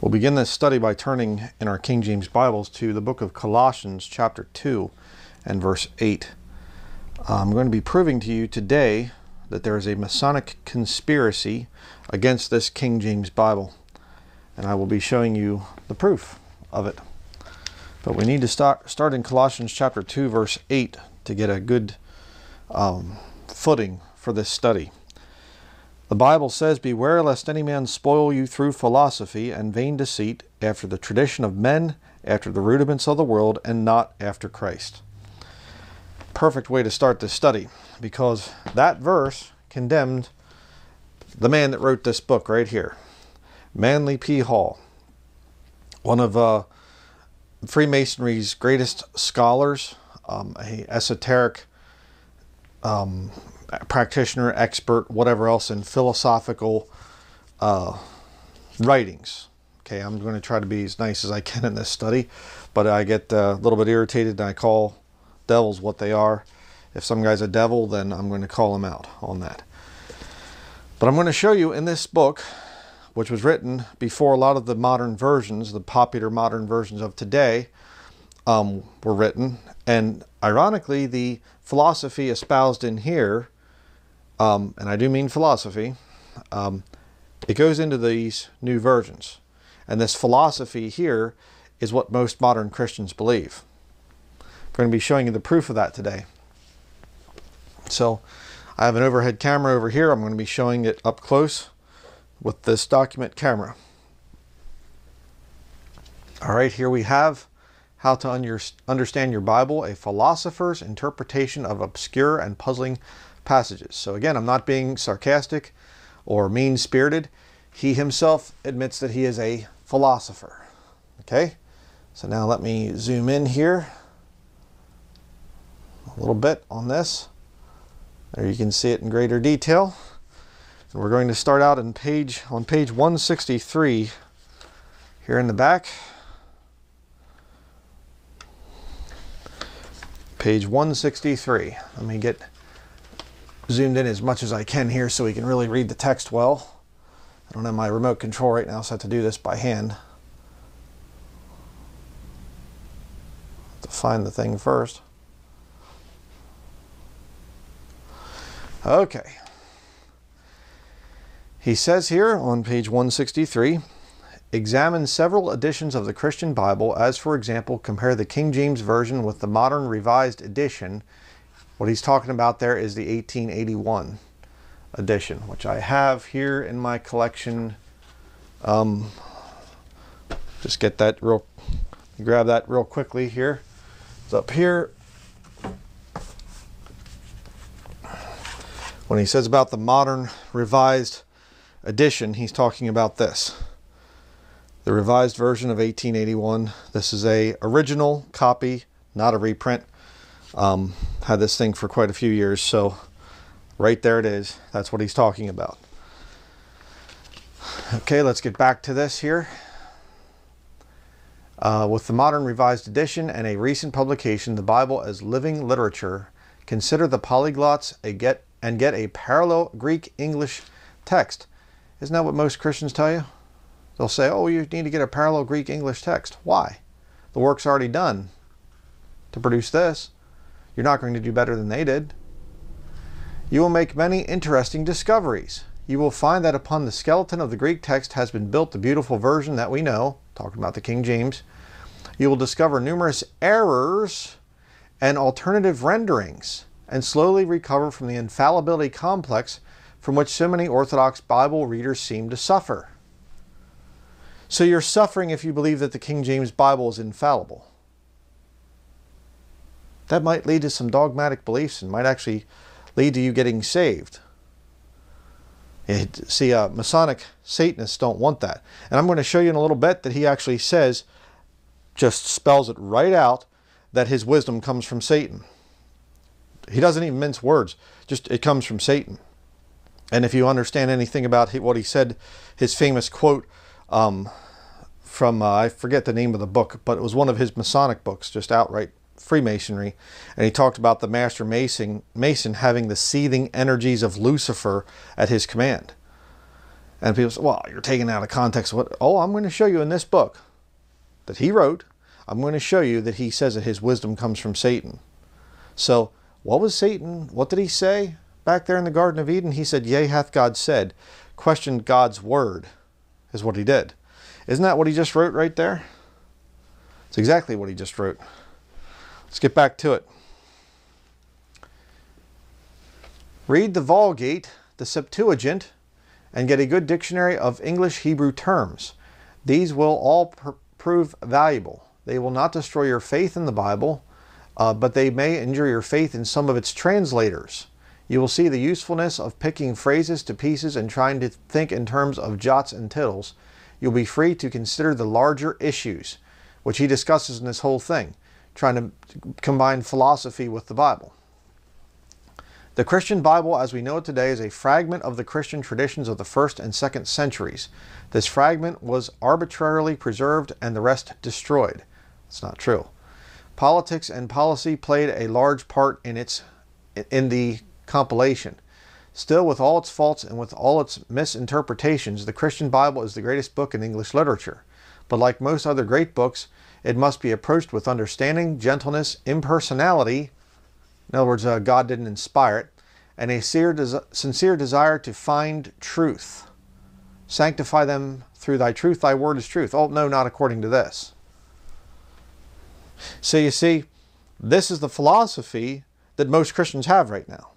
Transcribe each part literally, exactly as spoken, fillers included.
We'll begin this study by turning in our King James Bibles to the book of Colossians chapter two and verse eight. I'm going to be proving to you today that there is a Masonic conspiracy against this King James Bible, and I will be showing you the proof of it. But we need to start, start in Colossians chapter two verse eight to get a good um, footing for this study. The Bible says, "Beware lest any man spoil you through philosophy and vain deceit, after the tradition of men, after the rudiments of the world, and not after Christ." Perfect way to start this study, because that verse condemned the man that wrote this book right here, Manly P. Hall, one of uh, Freemasonry's greatest scholars, um, an esoteric um, practitioner, expert, whatever else in philosophical uh, writings. Okay, I'm going to try to be as nice as I can in this study, but I get uh, a little bit irritated and I call devils what they are. If some guy's a devil, then I'm going to call him out on that. But I'm going to show you in this book, which was written before a lot of the modern versions, the popular modern versions of today, um, were written. And ironically, the philosophy espoused in here, Um, and I do mean philosophy, um, it goes into these new versions. And this philosophy here is what most modern Christians believe. I'm going to be showing you the proof of that today. So I have an overhead camera over here. I'm going to be showing it up close with this document camera. All right, here we have How to un- Understand Your Bible, a Philosopher's Interpretation of Obscure and Puzzling Passages. So again, I'm not being sarcastic or mean-spirited. He himself admits that he is a philosopher. Okay, so now let me zoom in here a little bit on this. There you can see it in greater detail. And we're going to start out in page on page one sixty-three here in the back. Page one sixty-three. Let me get zoomed in as much as I can here so we can really read the text well. I don't have my remote control right now, so I have to do this by hand. Have to find the thing first. Okay. He says here on page one sixty-three, "Examine several editions of the Christian Bible, as for example, compare the King James Version with the modern revised edition." What he's talking about there is the eighteen eighty-one edition, which I have here in my collection. Um, just get that real, grab that real quickly here. It's up here. When he says about the modern revised edition, he's talking about this. The revised version of eighteen eighty-one. This is a original copy, not a reprint. Um, had this thing for quite a few years, so right there it is. That's what he's talking about. Okay, let's get back to this here. Uh, with the modern revised edition and a recent publication, the Bible as living literature, consider the polyglots a get, and get a parallel Greek-English text. Isn't that what most Christians tell you? They'll say, oh, you need to get a parallel Greek-English text. Why? The work's already done to produce this. You're not going to do better than they did. You will make many interesting discoveries. You will find that upon the skeleton of the Greek text has been built the beautiful version that we know, talking about the King James. You will discover numerous errors and alternative renderings, and slowly recover from the infallibility complex from which so many Orthodox Bible readers seem to suffer. So you're suffering if you believe that the King James Bible is infallible. That might lead to some dogmatic beliefs and might actually lead to you getting saved. It, see, uh, Masonic Satanists don't want that. And I'm going to show you in a little bit that he actually says, just spells it right out, that his wisdom comes from Satan. He doesn't even mince words. Just, it comes from Satan. And if you understand anything about what he said, his famous quote um, from, uh, I forget the name of the book, but it was one of his Masonic books, just outright Freemasonry, and he talked about the master mason mason having the seething energies of Lucifer at his command. And people say, well, you're taking out of context. What? Oh, I'm going to show you in this book that he wrote, I'm going to show you that he says that his wisdom comes from Satan. So what was Satan? What did he say back there in the Garden of Eden? He said, yea, hath God said, questioned God's word is what he did. Isn't that what he just wrote right there? It's exactly what he just wrote. Let's get back to it. Read the Vulgate, the Septuagint, and get a good dictionary of English Hebrew terms. These will all pr prove valuable. They will not destroy your faith in the Bible, uh, but they may injure your faith in some of its translators. You will see the usefulness of picking phrases to pieces and trying to think in terms of jots and tittles. You'll be free to consider the larger issues, which he discusses in this whole thing, trying to combine philosophy with the Bible. The Christian Bible as we know it today is a fragment of the Christian traditions of the first and second centuries. This fragment was arbitrarily preserved and the rest destroyed. It's not true. Politics and policy played a large part in its in the compilation. Still, with all its faults and with all its misinterpretations, the Christian Bible is the greatest book in English literature. But like most other great books, it must be approached with understanding, gentleness, impersonality. In other words, uh, God didn't inspire it, and a sincere desire to find truth. Sanctify them through thy truth, thy word is truth. Oh, no, not according to this. So you see, this is the philosophy that most Christians have right now.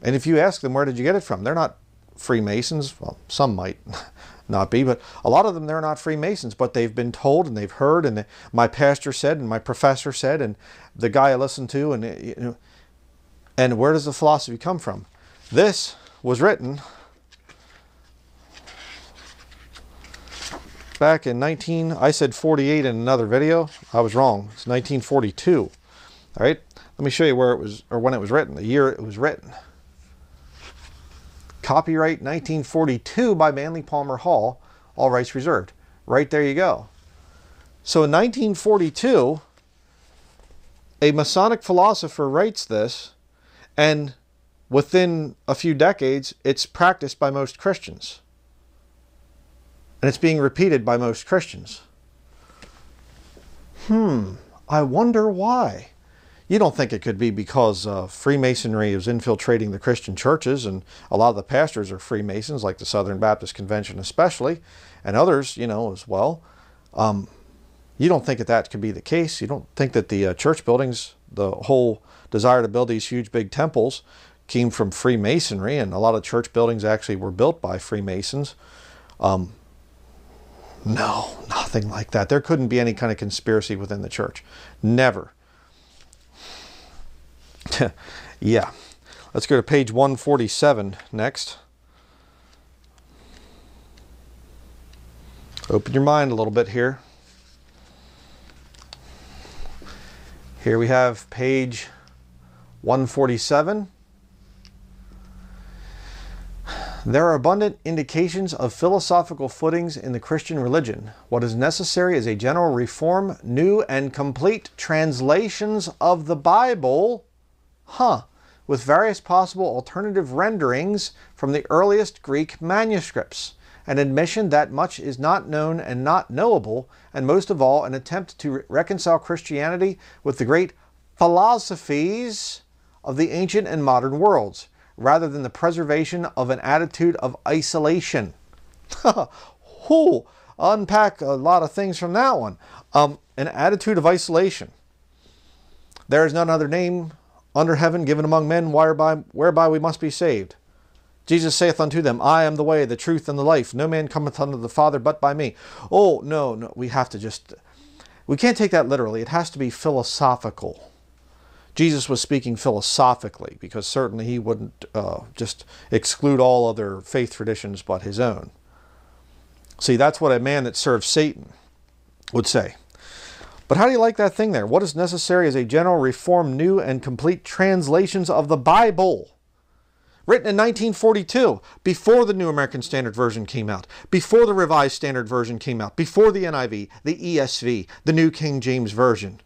And if you ask them, where did you get it from? They're not Freemasons. Well, some might not be, but a lot of them, they're not Freemasons, but they've been told and they've heard, and the, my pastor said, and my professor said, and the guy I listened to, and you know, and where does the philosophy come from? This was written back in nineteen, I said forty-eight in another video. I was wrong. It's nineteen forty-two. All right. Let me show you where it was, or when it was written, the year it was written. Copyright nineteen forty-two by Manly Palmer Hall, all rights reserved. Right there you go. So in nineteen forty-two, a Masonic philosopher writes this, and within a few decades, it's practiced by most Christians. And it's being repeated by most Christians. Hmm, I wonder why. You don't think it could be because uh, Freemasonry is infiltrating the Christian churches, and a lot of the pastors are Freemasons, like the Southern Baptist Convention especially, and others, you know, as well. Um, you don't think that that could be the case. You don't think that the uh, church buildings, the whole desire to build these huge big temples came from Freemasonry, and a lot of church buildings actually were built by Freemasons. Um, no, nothing like that. There couldn't be any kind of conspiracy within the church. Never. Yeah, let's go to page one forty-seven next. Open your mind a little bit here. Here we have page one forty-seven. There are abundant indications of philosophical footings in the Christian religion. What is necessary is a general reform, new and complete translations of the Bible, huh, with various possible alternative renderings from the earliest Greek manuscripts, an admission that much is not known and not knowable, and most of all, an attempt to reconcile Christianity with the great philosophies of the ancient and modern worlds, rather than the preservation of an attitude of isolation. Whoo, unpack a lot of things from that one. Um, an attitude of isolation. There is none other name under heaven given among men whereby, whereby we must be saved. Jesus saith unto them, I am the way, the truth, and the life. No man cometh unto the Father but by me. Oh, no, no, we have to just, we can't take that literally. It has to be philosophical. Jesus was speaking philosophically, because certainly he wouldn't uh, just exclude all other faith traditions but his own. See, that's what a man that serves Satan would say. But how do you like that thing there? What is necessary is a general reform, new and complete translations of the Bible. Written in nineteen forty-two, before the New American Standard Version came out, before the Revised Standard Version came out, before the N I V, the E S V, the New King James Version,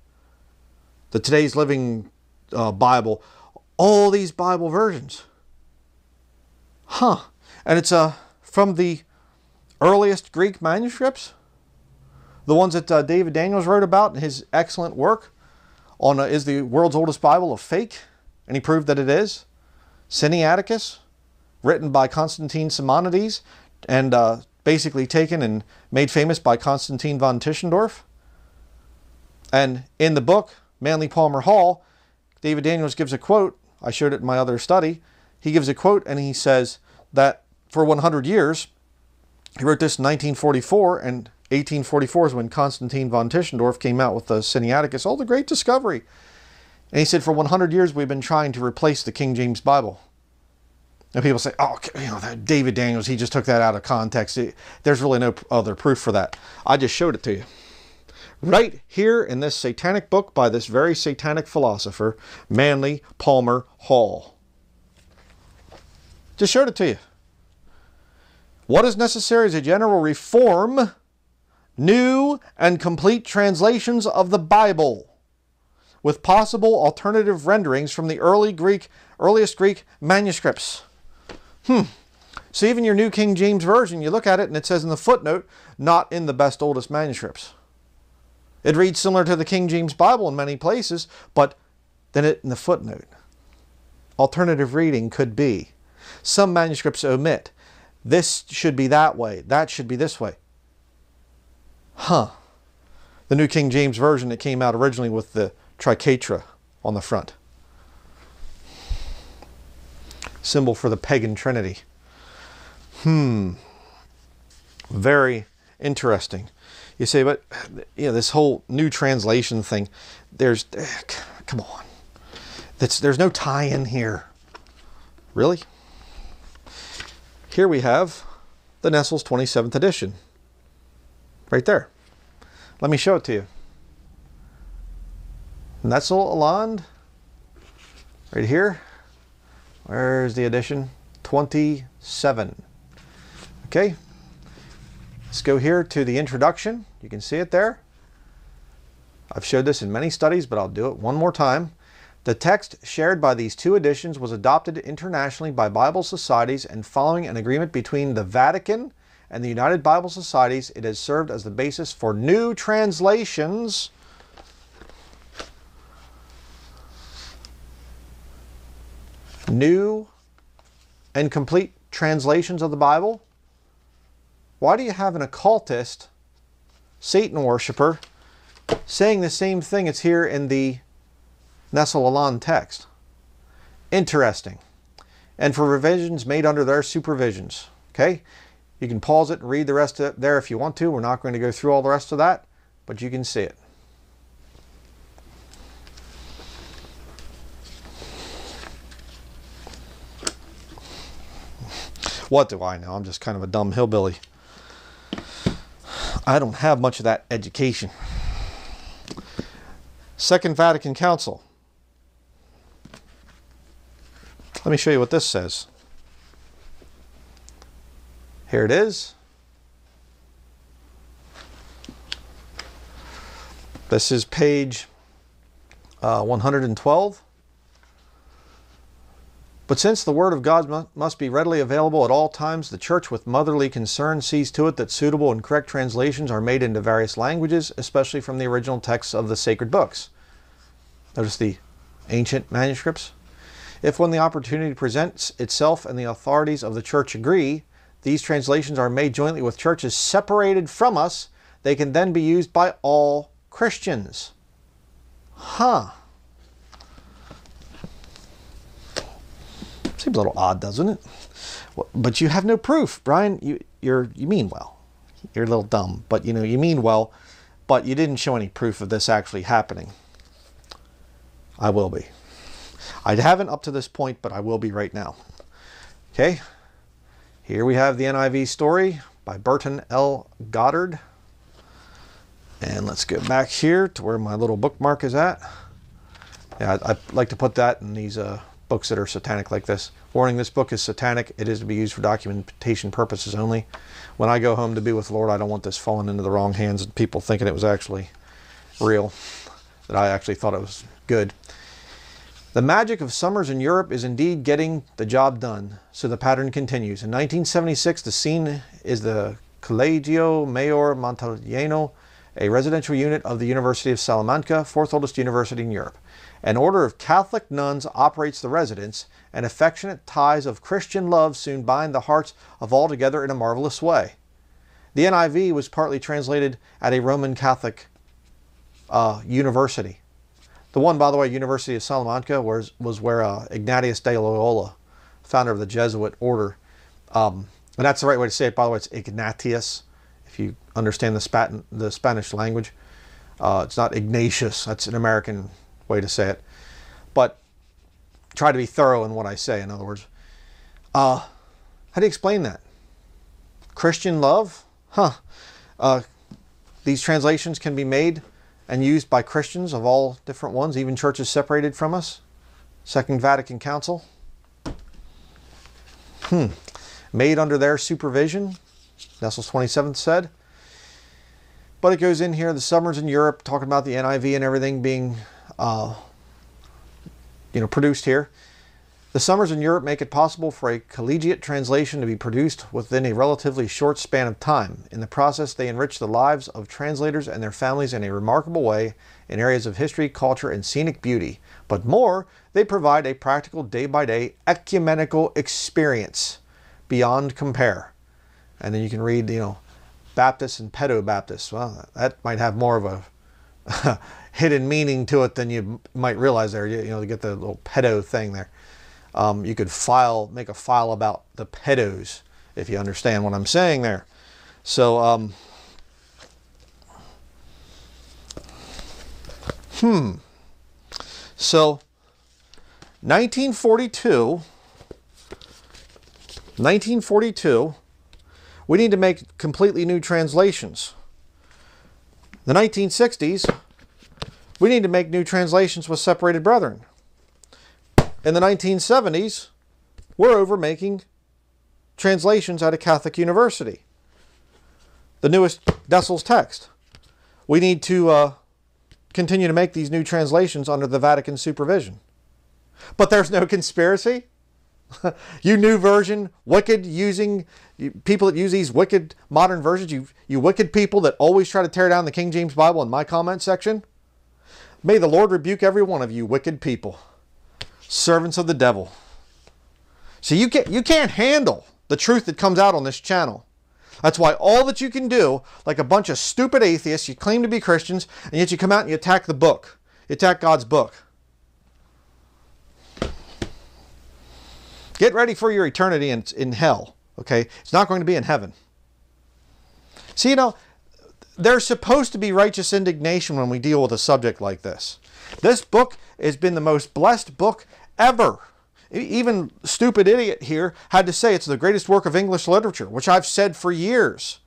the Today's Living uh, Bible, all these Bible versions. Huh. And it's a from the earliest Greek manuscripts, the ones that uh, David Daniels wrote about in his excellent work on uh, is the world's oldest Bible a fake? And he proved that it is. Sinaiticus, written by Constantine Simonides and uh, basically taken and made famous by Constantine von Tischendorf. And in the book, Manly Palmer Hall, David Daniels gives a quote. I showed it in my other study. He gives a quote and he says that for one hundred years, he wrote this in nineteen forty-four, and eighteen forty-four is when Constantine von Tischendorf came out with the Sinaiticus. Oh, the great discovery. And he said, for one hundred years, we've been trying to replace the King James Bible. And people say, oh, you know, that David Daniels, he just took that out of context. It, there's really no other proof for that. I just showed it to you. Right here in this satanic book by this very satanic philosopher, Manly Palmer Hall. Just showed it to you. What is necessary is a general reform, new and complete translations of the Bible, with possible alternative renderings from the early Greek, earliest Greek manuscripts. Hmm. So even your New King James Version, you look at it and it says in the footnote, not in the best oldest manuscripts. It reads similar to the King James Bible in many places, but then it in the footnote. Alternative reading could be. Some manuscripts omit. This should be that way. That should be this way. Huh. The New King James Version that came out originally with the triquetra on the front. Symbol for the pagan trinity. Hmm. Very interesting. You say, but you know, this whole new translation thing, there's, come on, that's, there's no tie-in here. Really? Here we have the Nestle's twenty-seventh edition. Right there. Let me show it to you. Nestle-Aland, right here. Where's the edition? twenty-seven. Okay. Let's go here to the introduction. You can see it there. I've showed this in many studies, but I'll do it one more time. The text shared by these two editions was adopted internationally by Bible societies, and following an agreement between the Vatican and the United Bible Societies, it has served as the basis for new translations new and complete translations of the Bible. Why do you have an occultist, Satan worshiper, saying the same thing that's here in the Nestle-Aland text? Interesting. And for revisions made under their supervisions. Okay? You can pause it and read the rest of it there if you want to. We're not going to go through all the rest of that, but you can see it. What do I know? I'm just kind of a dumb hillbilly. I don't have much of that education. Second Vatican Council. Let me show you what this says. Here it is. This is page uh, one hundred twelve. But since the Word of God must be readily available at all times, the Church with motherly concern sees to it that suitable and correct translations are made into various languages, especially from the original texts of the sacred books. Notice the ancient manuscripts. If when the opportunity presents itself and the authorities of the Church agree, these translations are made jointly with churches separated from us. They can then be used by all Christians. Huh. Seems a little odd, doesn't it? Well, but you have no proof, Brian. You you're you mean well. You're a little dumb, but you know you mean well. But you didn't show any proof of this actually happening. I will be. I haven't up to this point, but I will be right now. Okay. Here we have the N I V story by Burton L. Goddard. And let's go back here to where my little bookmark is at. Yeah, I, I like to put that in these. Uh, Books that are satanic like this. Warning, this book is satanic. It is to be used for documentation purposes only. When I go home to be with the Lord, I don't want this falling into the wrong hands and people thinking it was actually real, that I actually thought it was good. The magic of summers in Europe is indeed getting the job done, so the pattern continues. In nineteen seventy-six, the scene is the Colegio Mayor Montalbano, a residential unit of the University of Salamanca, fourth oldest university in Europe. An order of Catholic nuns operates the residence, and affectionate ties of Christian love soon bind the hearts of all together in a marvelous way. The N I V was partly translated at a Roman Catholic uh, university. The one, by the way, University of Salamanca was, was where uh, Ignatius de Loyola, founder of the Jesuit order, um, and that's the right way to say it, by the way. It's Ignatius, if you understand the, Spat the Spanish language. Uh, it's not Ignatius. That's an American way to say it. But try to be thorough in what I say, in other words. Uh, how do you explain that? Christian love? Huh. Uh, these translations can be made and used by Christians of all different ones, even churches separated from us. Second Vatican Council. Hmm. Made under their supervision, Nestle's twenty-seventh said. But it goes in here, the summers in Europe, talking about the N I V and everything being uh, you know, produced here. The summers in Europe make it possible for a collegiate translation to be produced within a relatively short span of time. In the process, they enrich the lives of translators and their families in a remarkable way in areas of history, culture, and scenic beauty. But more, they provide a practical day-by-day ecumenical experience beyond compare. And then you can read, you know, Baptists and pedo-Baptists. Well, that might have more of a hidden meaning to it than you might realize there. You, you know, to get the little pedo thing there. Um, you could file, make a file about the pedos, if you understand what I'm saying there. So, um, hmm. So, nineteen forty-two, nineteen forty-two, we need to make completely new translations. The nineteen sixties, we need to make new translations with separated brethren. In the nineteen seventies, we're over making translations at a Catholic university. The newest Dessel's text. We need to uh, continue to make these new translations under the Vatican supervision. But there's no conspiracy. You new version, wicked using, you, people that use these wicked modern versions, you, you wicked people that always try to tear down the King James Bible in my comment section. May the Lord rebuke every one of you wicked people. Servants of the devil. So you can't, you can't handle the truth that comes out on this channel. That's why all that you can do, like a bunch of stupid atheists, you claim to be Christians, and yet you come out and you attack the book. You attack God's book. Get ready for your eternity in, in hell, okay? It's not going to be in heaven. See, you know, there's supposed to be righteous indignation when we deal with a subject like this. This book has been the most blessed book ever. Even stupid idiot here had to say it's the greatest work of English literature, which I've said for years.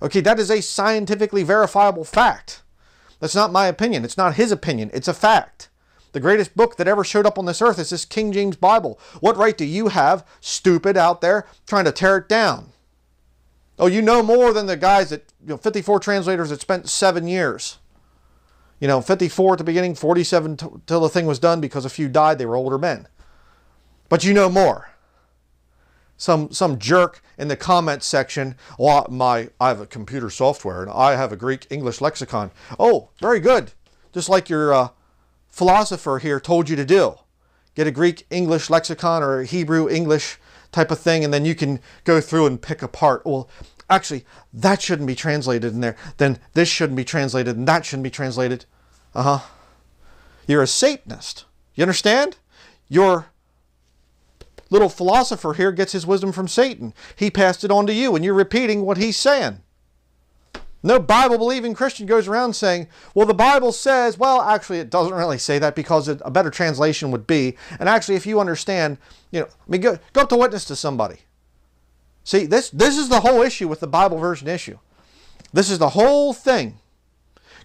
Okay, that is a scientifically verifiable fact. That's not my opinion. It's not his opinion. It's a fact. The greatest book that ever showed up on this earth is this King James Bible. What right do you have, stupid out there, trying to tear it down? Oh, you know more than the guys that, you know, fifty-four translators that spent seven years. You know, fifty-four at the beginning, forty-seven till the thing was done because a few died. They were older men. But you know more. Some some jerk in the comments section. Oh, my, I have a computer software and I have a Greek English lexicon. Oh, very good. Just like your uh, philosopher here told you to do. Get a Greek English lexicon or a Hebrew English type of thing, and then you can go through and pick apart. Well, actually, that shouldn't be translated in there. Then this shouldn't be translated, and that shouldn't be translated. Uh-huh. You're a Satanist. You understand? Your little philosopher here gets his wisdom from Satan. He passed it on to you, and you're repeating what he's saying. No Bible-believing Christian goes around saying, well, the Bible says, well, actually, it doesn't really say that because a better translation would be. And actually, if you understand, you know, I mean, go, go up to witness to somebody. See, this, this is the whole issue with the Bible version issue. This is the whole thing.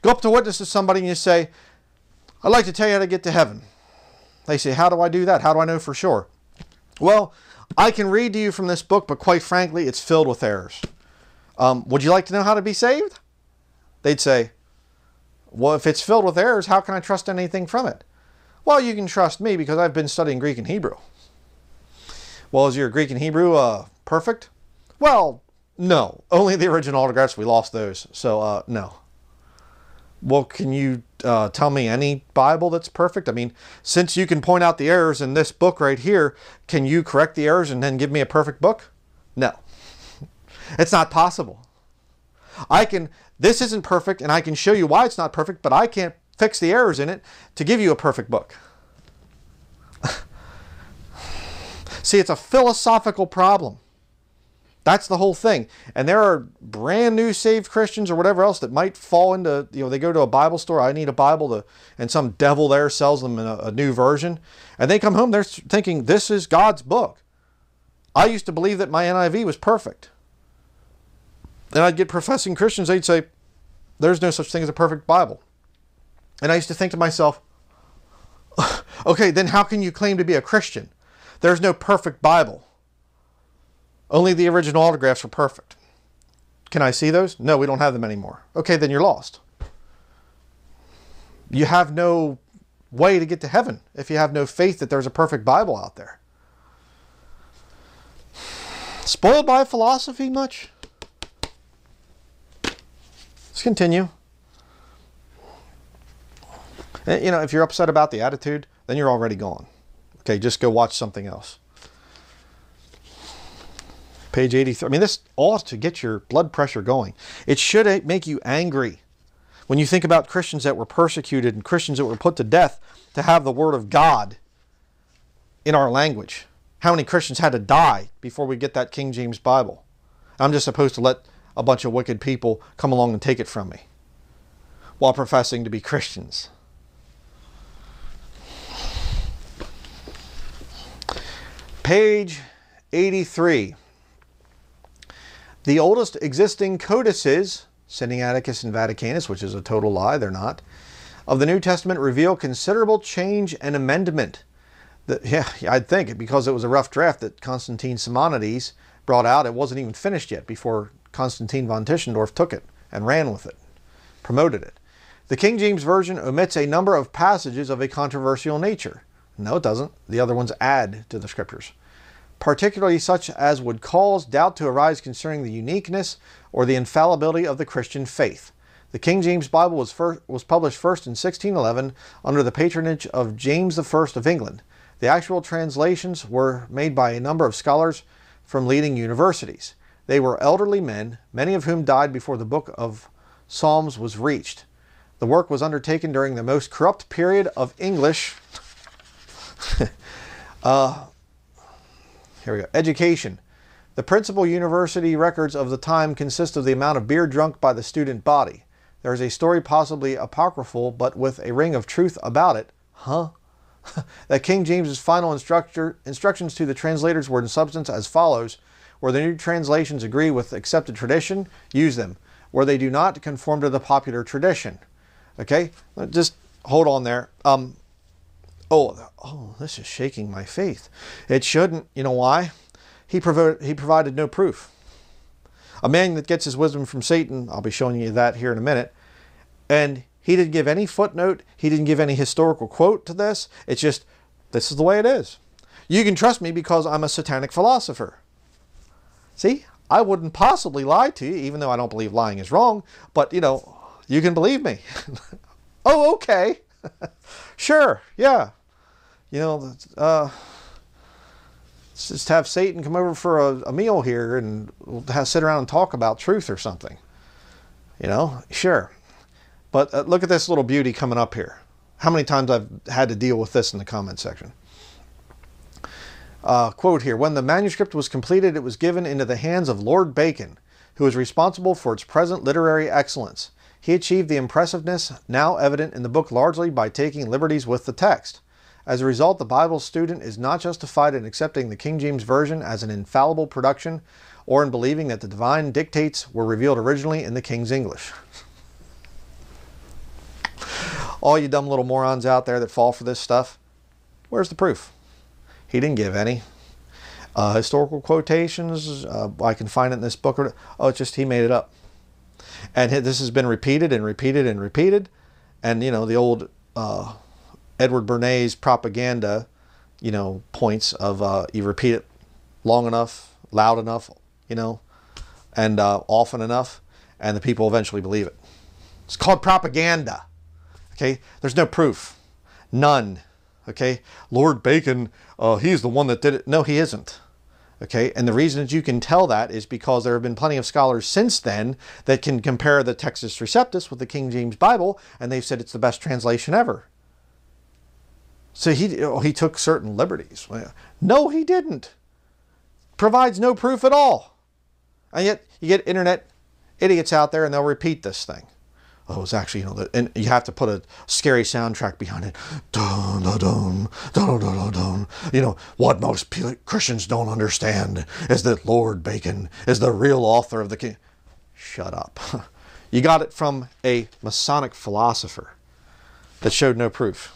Go up to witness to somebody and you say, I'd like to tell you how to get to heaven. They say, how do I do that? How do I know for sure? Well, I can read to you from this book, but quite frankly, it's filled with errors. Um, would you like to know how to be saved? They'd say, well, if it's filled with errors, how can I trust anything from it? Well, you can trust me because I've been studying Greek and Hebrew. Well, is your Greek and Hebrew uh, perfect? Well, no. Only the original autographs, we lost those. So, uh, no. Well, can you uh, tell me any Bible that's perfect? I mean, since you can point out the errors in this book right here, can you correct the errors and then give me a perfect book? No. It's not possible. I can, this isn't perfect, and I can show you why it's not perfect, but I can't fix the errors in it to give you a perfect book. See, it's a philosophical problem. That's the whole thing. And there are brand new saved Christians or whatever else that might fall into, you know, they go to a Bible store, I need a Bible, to, and some devil there sells them a, a new version. And they come home, they're thinking, this is God's book. I used to believe that my N I V was perfect. And I'd get professing Christians, they'd say, there's no such thing as a perfect Bible. And I used to think to myself, okay, then how can you claim to be a Christian? There's no perfect Bible. Only the original autographs were perfect. Can I see those? No, we don't have them anymore. Okay, then you're lost. You have no way to get to heaven if you have no faith that there's a perfect Bible out there. Spoiled by philosophy much? Let's continue. You know, if you're upset about the attitude, then you're already gone. Okay, just go watch something else. Page eighty-three. I mean, this ought to get your blood pressure going. It should make you angry when you think about Christians that were persecuted and Christians that were put to death to have the Word of God in our language. How many Christians had to die before we get that King James Bible? I'm just supposed to let a bunch of wicked people come along and take it from me while professing to be Christians. Page eighty-three. The oldest existing codices, Sinaiticus and Vaticanus, which is a total lie, they're not, of the New Testament reveal considerable change and amendment. The, yeah, I'd think it because it was a rough draft that Constantine Simonides brought out. It wasn't even finished yet before Constantine von Tischendorf took it and ran with it, promoted it. The King James Version omits a number of passages of a controversial nature. No, it doesn't. The other ones add to the scriptures, particularly such as would cause doubt to arise concerning the uniqueness or the infallibility of the Christian faith. The King James Bible was, first, was published first in sixteen eleven under the patronage of James the First of England. The actual translations were made by a number of scholars from leading universities. They were elderly men, many of whom died before the book of Psalms was reached. The work was undertaken during the most corrupt period of English uh, here we go. Education. The principal university records of the time consist of the amount of beer drunk by the student body. There is a story possibly apocryphal, but with a ring of truth about it. Huh? That King James's final instructions to the translators were in substance as follows. Where the new translations agree with accepted tradition, use them. Where they do not, conform to the popular tradition. Okay? Just hold on there. Um... Oh, oh, this is shaking my faith. It shouldn't. You know why? He, provo he provided no proof. A man that gets his wisdom from Satan, I'll be showing you that here in a minute, and he didn't give any footnote. He didn't give any historical quote to this. It's just, this is the way it is. You can trust me because I'm a satanic philosopher. See, I wouldn't possibly lie to you, even though I don't believe lying is wrong, but, you know, you can believe me. Oh, okay. Sure, yeah. You know, uh, let's just have Satan come over for a, a meal here and we'll have, sit around and talk about truth or something. You know, sure. But uh, look at this little beauty coming up here. How many times I've had to deal with this in the comment section. Uh, quote here, when the manuscript was completed, it was given into the hands of Lord Bacon, who is responsible for its present literary excellence. He achieved the impressiveness now evident in the book largely by taking liberties with the text. As a result, the Bible student is not justified in accepting the King James Version as an infallible production or in believing that the divine dictates were revealed originally in the King's English. All you dumb little morons out there that fall for this stuff, where's the proof? He didn't give any. Uh, historical quotations, uh, I can find it in this book. Or, oh, it's just he made it up. And this has been repeated and repeated and repeated. And, you know, the old uh, Edward Bernays propaganda, you know, points of uh, you repeat it long enough, loud enough, you know, and uh, often enough, and the people eventually believe it. It's called propaganda. Okay, there's no proof, none. Okay, Lord Bacon, uh, he's the one that did it. No, he isn't. Okay, and the reason that you can tell that is because there have been plenty of scholars since then that can compare the Textus Receptus with the King James Bible, and they've said it's the best translation ever. So he, oh, he took certain liberties. No, he didn't. Provides no proof at all. And yet you get internet idiots out there and they'll repeat this thing. Oh, it's actually, you know, the, and you have to put a scary soundtrack behind it. Dun, dun, dun, dun, dun, dun. You know, what most Christians don't understand is that Lord Bacon is the real author of the King. Shut up. You got it from a Masonic philosopher that showed no proof.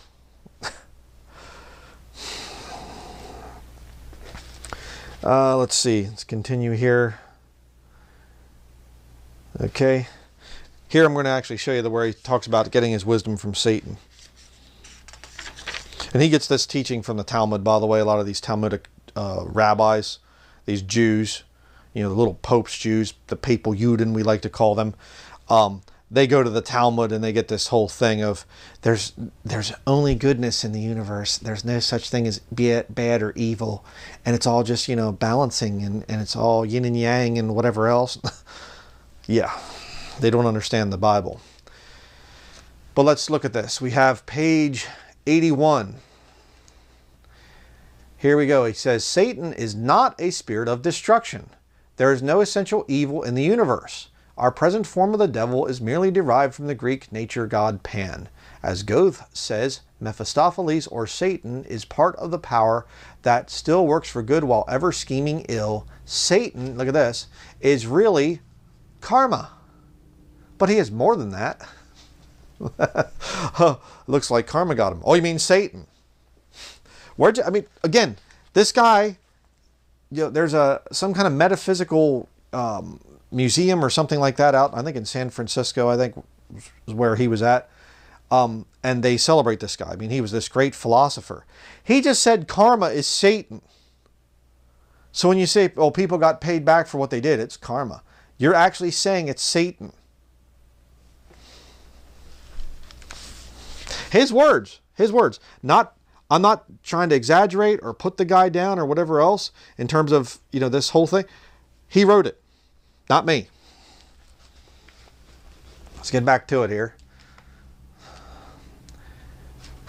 uh, let's see. Let's continue here. Okay. Here I'm going to actually show you the where he talks about getting his wisdom from Satan. And he gets this teaching from the Talmud, by the way. A lot of these Talmudic uh, rabbis, these Jews, you know, the little popes Jews, the papal Juden we like to call them, um, they go to the Talmud and they get this whole thing of there's, there's only goodness in the universe. There's no such thing as bad or evil. And it's all just, you know, balancing and, and it's all yin and yang and whatever else. Yeah. They don't understand the Bible. But let's look at this. We have page eighty-one. Here we go. He says, Satan is not a spirit of destruction. There is no essential evil in the universe. Our present form of the devil is merely derived from the Greek nature god Pan. As Goethe says, Mephistopheles or Satan is part of the power that still works for good while ever scheming ill. Satan, look at this, is really karma. But he is more than that. Looks like karma got him. Oh, you mean Satan? Where'd you, I mean, again, this guy, you know, there's a some kind of metaphysical um, museum or something like that out, I think in San Francisco, I think is where he was at. Um, and they celebrate this guy. I mean, he was this great philosopher. He just said karma is Satan. So when you say, oh, people got paid back for what they did, it's karma. You're actually saying it's Satan. His words, his words, not, I'm not trying to exaggerate or put the guy down or whatever else in terms of, you know, this whole thing. He wrote it, not me. Let's get back to it here.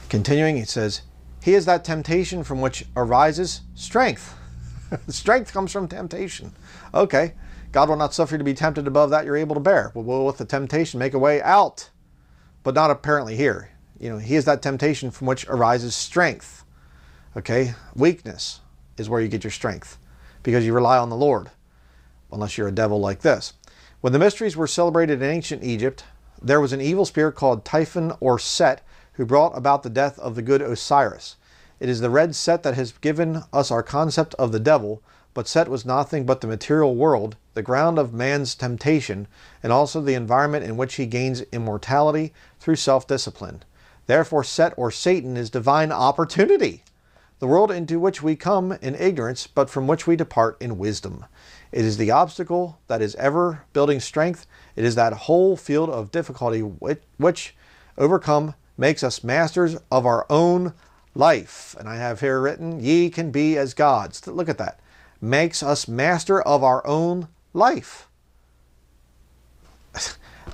Continuing, he says, he is that temptation from which arises strength. Strength comes from temptation. Okay. God will not suffer you to be tempted above that you're able to bear. Well, with the temptation, make a way out, but not apparently here. You know, he is that temptation from which arises strength. Okay? Weakness is where you get your strength because you rely on the Lord, unless you're a devil like this. When the mysteries were celebrated in ancient Egypt, there was an evil spirit called Typhon or Set who brought about the death of the good Osiris. It is the red Set that has given us our concept of the devil, but Set was nothing but the material world, the ground of man's temptation, and also the environment in which he gains immortality through self-discipline. Therefore, Set or Satan is divine opportunity, the world into which we come in ignorance, but from which we depart in wisdom. It is the obstacle that is ever building strength. It is that whole field of difficulty which, which overcome makes us masters of our own life. And I have here written, ye can be as gods. Look at that. Makes us master of our own life.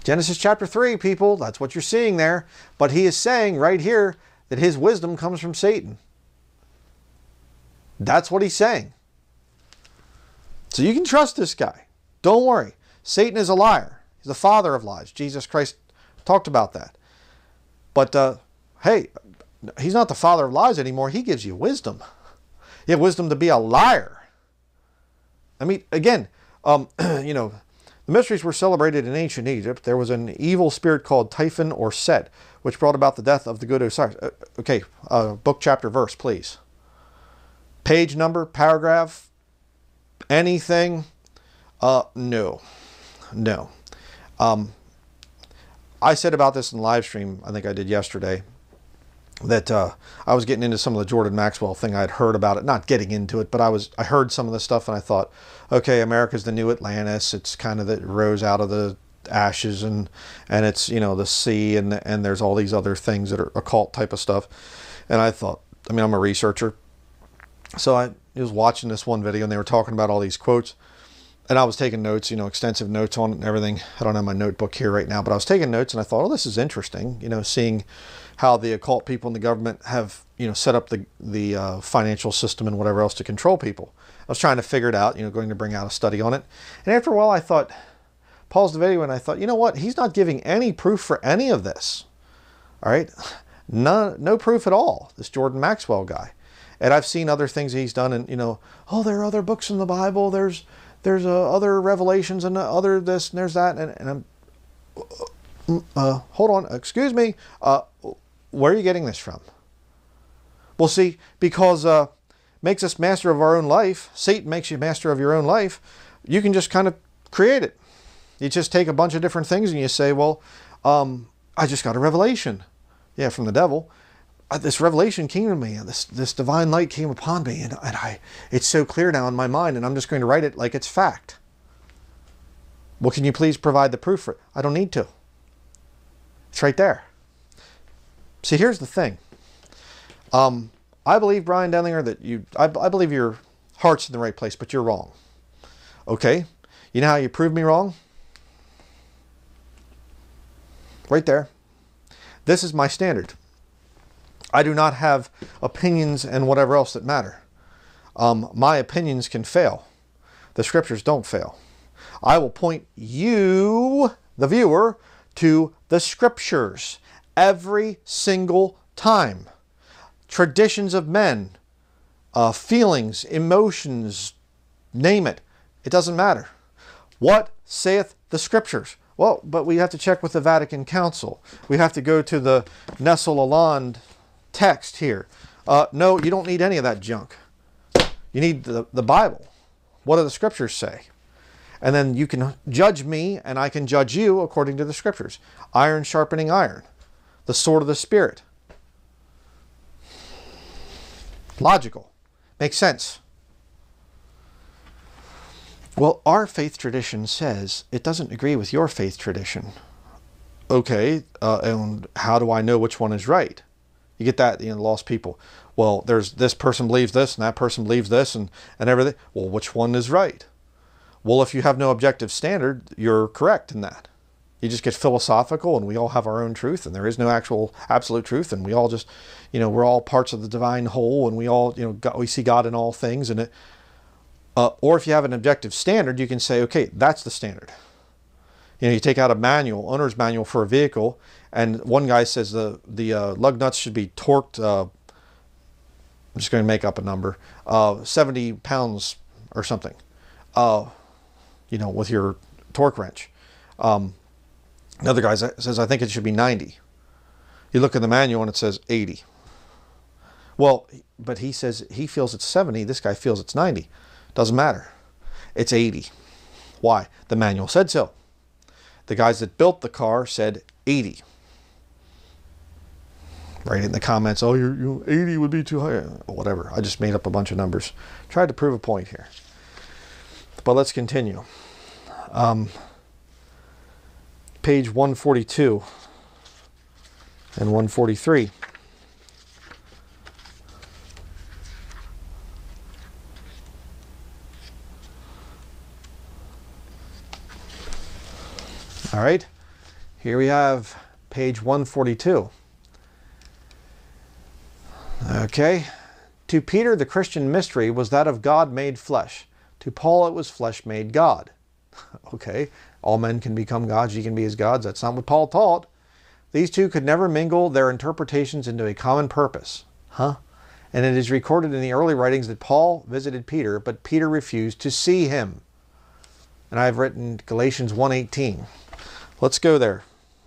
Genesis chapter three, people, that's what you're seeing there. But he is saying right here that his wisdom comes from Satan. That's what he's saying. So you can trust this guy. Don't worry. Satan is a liar. He's the father of lies. Jesus Christ talked about that. But uh, hey, he's not the father of lies anymore. He gives you wisdom. You have wisdom to be a liar. I mean, again, um, you know, the mysteries were celebrated in ancient Egypt. There was an evil spirit called Typhon or Set, which brought about the death of the good Osiris. Uh, okay, uh, book, chapter, verse, please. Page number, paragraph, anything? Uh, no, no. Um, I said about this in the live stream, I think I did yesterday, that uh, I was getting into some of the Jordan Maxwell thing. I had heard about it, not getting into it, but I was I heard some of the stuff, and I thought, okay, America's the new Atlantis. It's kind of that rose out of the ashes, and and it's, you know, the sea, and and there's all these other things that are occult type of stuff. And I thought, I mean, I'm a researcher, so I was watching this one video, and they were talking about all these quotes, and I was taking notes, you know, extensive notes on it and everything. I don't have my notebook here right now, but I was taking notes, and I thought, oh, this is interesting, you know, seeing how the occult people in the government have, you know, set up the, the uh, financial system and whatever else to control people. I was trying to figure it out, you know, going to bring out a study on it. And after a while, I thought, paused the video, and I thought, you know what? He's not giving any proof for any of this. All right. No, no proof at all, this Jordan Maxwell guy. And I've seen other things he's done, and, you know, oh, there are other books in the Bible. There's, there's uh, other revelations and other this and there's that. And, and I'm, uh, hold on, excuse me. Uh, Where are you getting this from? Well, see, because uh, makes us master of our own life. Satan makes you master of your own life. You can just kind of create it. You just take a bunch of different things and you say, well, um, I just got a revelation. Yeah, from the devil. Uh, this revelation came to me, and this, this divine light came upon me, and, and I, it's so clear now in my mind, and I'm just going to write it like it's fact. Well, can you please provide the proof for it? I don't need to. It's right there. See, here's the thing. Um, I believe, Brian Denlinger, that you, I, I believe your heart's in the right place, but you're wrong. Okay? You know how you proved me wrong? Right there. This is my standard. I do not have opinions and whatever else that matter. Um, my opinions can fail. The scriptures don't fail. I will point you, the viewer, to the scriptures. Every single time. Traditions of men, uh, feelings, emotions, name it. It doesn't matter. What saith the scriptures? Well, but we have to check with the Vatican Council. We have to go to the Nestle-Aland text here. Uh, no, you don't need any of that junk. You need the, the Bible. What do the scriptures say? And then you can judge me, and I can judge you according to the scriptures. Iron sharpening iron. The sword of the Spirit. Logical. Makes sense. Well, our faith tradition says it doesn't agree with your faith tradition. Okay, uh, and how do I know which one is right? You get that, you know, lost people. Well, there's this person believes this, and that person believes this, and, and everything. Well, which one is right? Well, if you have no objective standard, you're correct in that. You just get philosophical, and we all have our own truth, and there is no actual absolute truth, and we all just, you know, we're all parts of the divine whole, and we all, you know, God, we see God in all things. And it, uh, or if you have an objective standard, you can say, okay, that's the standard. You know, you take out a manual, owner's manual for a vehicle, and one guy says the the uh, lug nuts should be torqued. Uh, I'm just going to make up a number, uh, seventy pounds or something. Uh, you know, with your torque wrench. Um, Another guy says, I think it should be ninety. You look in the manual and it says eighty. Well, but he says he feels it's seventy. This guy feels it's ninety. Doesn't matter. It's eighty. Why? The manual said so. The guys that built the car said eighty. Right in the comments, oh, you're, you know, eighty would be too high. Whatever. I just made up a bunch of numbers. Tried to prove a point here. But let's continue. Um... Page one forty-two and one forty-three. All right, here we have page one forty-two. Okay. To Peter, the Christian mystery was that of God made flesh. To Paul, it was flesh made God. Okay. All men can become gods, ye can be as gods. That's not what Paul taught. These two could never mingle their interpretations into a common purpose. Huh? And it is recorded in the early writings that Paul visited Peter, but Peter refused to see him. And I've written Galatians one eighteen. Let's go there.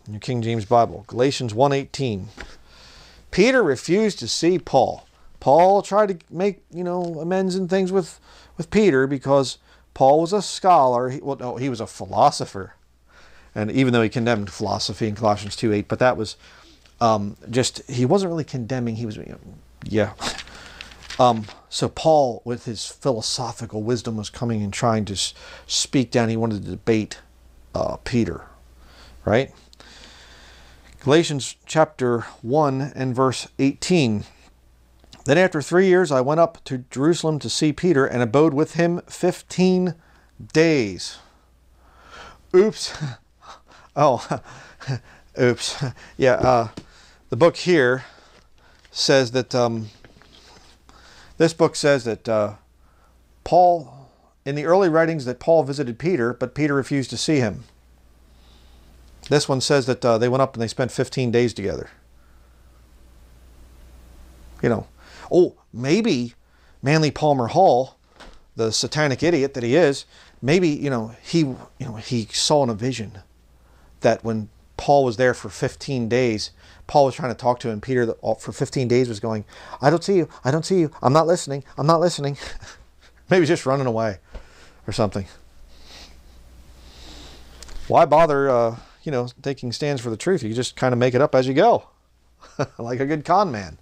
New King James Bible. Galatians one eighteen. Peter refused to see Paul. Paul tried to make, you know, amends and things with, with Peter because Paul was a scholar. He, well, no, he was a philosopher. And even though he condemned philosophy in Colossians two eight, but that was Um, just, he wasn't really condemning, he was, you know, yeah. Um, so Paul, with his philosophical wisdom, was coming and trying to speak down. He wanted to debate uh, Peter, right? Galatians chapter one and verse eighteen. Then after three years, I went up to Jerusalem to see Peter and abode with him fifteen days. Oops. Oh, oops. Yeah, uh, the book here says that, um, this book says that uh, Paul, in the early writings that Paul visited Peter, but Peter refused to see him. This one says that uh, they went up and they spent fifteen days together. You know, oh, maybe Manly Palmer Hall, the satanic idiot that he is, maybe, you know, he, you know, he saw in a vision that when Paul was there for fifteen days, Paul was trying to talk to him. Peter for fifteen days was going, I don't see you. I don't see you. I'm not listening. I'm not listening. Maybe just running away or something. Why bother, uh, you know, taking stands for the truth? You just kind of make it up as you go, like a good con man.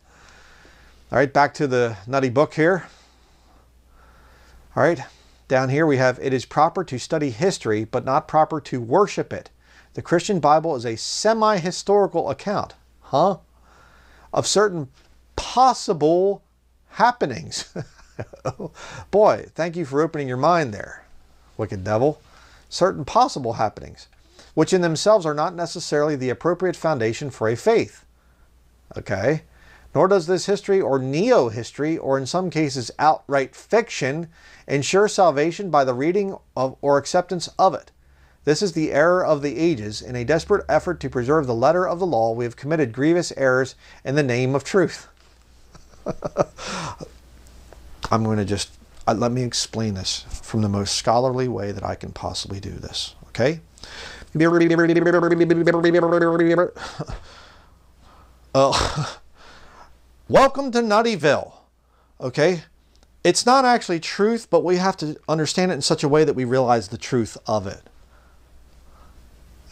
All right, back to the nutty book here. All right, down here we have, it is proper to study history, but not proper to worship it. The Christian Bible is a semi-historical account, huh? Of certain possible happenings. Boy, thank you for opening your mind there, wicked devil. Certain possible happenings, which in themselves are not necessarily the appropriate foundation for a faith, okay? Nor does this history or neo-history, or in some cases outright fiction, ensure salvation by the reading of or acceptance of it. This is the error of the ages. In a desperate effort to preserve the letter of the law, we have committed grievous errors in the name of truth. I'm going to just, uh, let me explain this from the most scholarly way that I can possibly do this, okay? Oh, welcome to Nuttyville, okay? It's not actually truth, but we have to understand it in such a way that we realize the truth of it.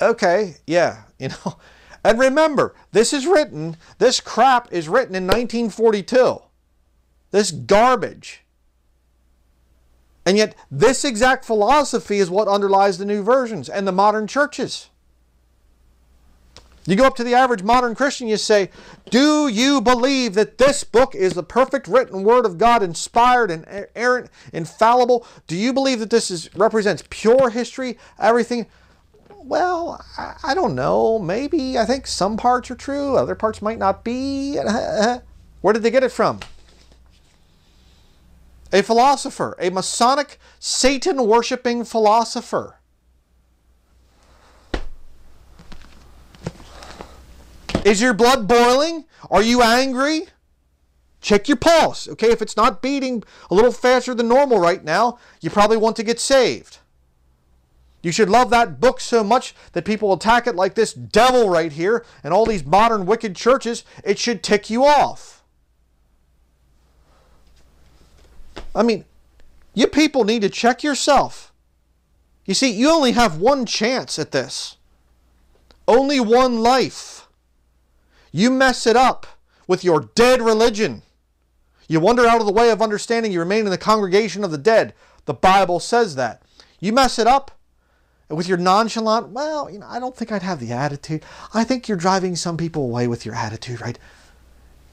Okay, yeah, you know, and remember, this is written, this crap is written in nineteen forty-two, this garbage. And yet this exact philosophy is what underlies the new versions and the modern churches. You go up to the average modern Christian, you say, do you believe that this book is the perfect written word of God, inspired and errant, infallible? Do you believe that this is, represents pure history, everything? Well, I don't know. Maybe. I think some parts are true. Other parts might not be. Where did they get it from? A philosopher. A Masonic, Satan-worshipping philosopher. Is your blood boiling? Are you angry? Check your pulse. Okay, if it's not beating a little faster than normal right now, you probably want to get saved. You should love that book so much that people attack it like this devil right here and all these modern wicked churches. It should tick you off. I mean, you people need to check yourself. You see, you only have one chance at this. Only one life. You mess it up with your dead religion. You wander out of the way of understanding. You remain in the congregation of the dead. The Bible says that. You mess it up with your nonchalant, well, you know, I don't think I'd have the attitude. I think you're driving some people away with your attitude, right?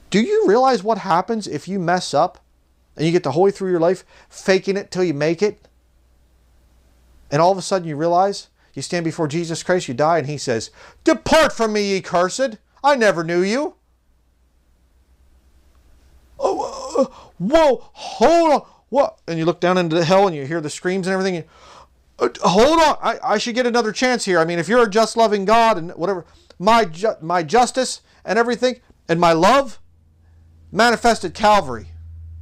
Do you realize what happens if you mess up and you get the whole way through your life faking it till you make it? And all of a sudden you realize you stand before Jesus Christ, you die, and he says, depart from me, ye cursed. I never knew you. Oh, uh, whoa, hold on. What? And you look down into the hell and you hear the screams and everything. And, hold on, I, I should get another chance here. I mean, if you're a just loving God and whatever, my, ju my justice and everything and my love manifested Calvary.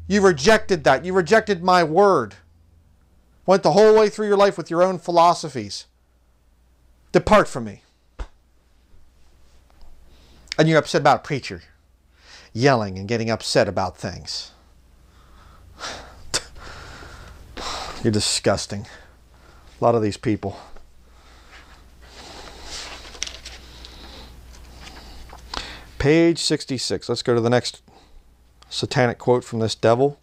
You rejected that. You rejected my word. Went the whole way through your life with your own philosophies. Depart from me. And you're upset about a preacher yelling and getting upset about things. You're disgusting. A lot of these people. Page sixty-six. Let's go to the next satanic quote from this devil.